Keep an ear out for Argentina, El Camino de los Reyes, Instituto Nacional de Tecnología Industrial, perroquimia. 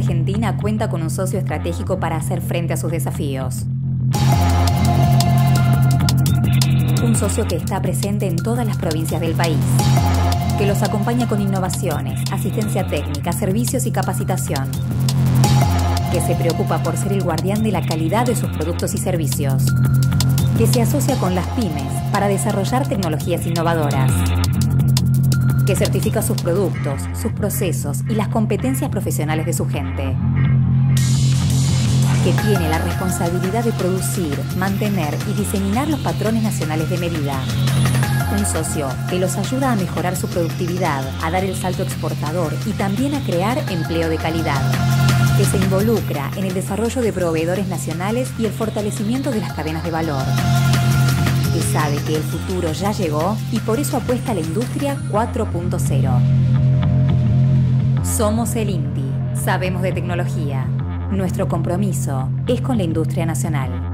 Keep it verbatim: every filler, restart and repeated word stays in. Argentina cuenta con un socio estratégico para hacer frente a sus desafíos. Un socio que está presente en todas las provincias del país, que los acompaña con innovaciones, asistencia técnica, servicios y capacitación, que se preocupa por ser el guardián de la calidad de sus productos y servicios, que se asocia con las pymes para desarrollar tecnologías innovadoras, que certifica sus productos, sus procesos y las competencias profesionales de su gente, que tiene la responsabilidad de producir, mantener y diseminar los patrones nacionales de medida. Un socio que los ayuda a mejorar su productividad, a dar el salto exportador y también a crear empleo de calidad, que se involucra en el desarrollo de proveedores nacionales y el fortalecimiento de las cadenas de valor, que sabe que el futuro ya llegó y por eso apuesta a la industria cuatro punto cero. Somos el I N T I, sabemos de tecnología. Nuestro compromiso es con la industria nacional.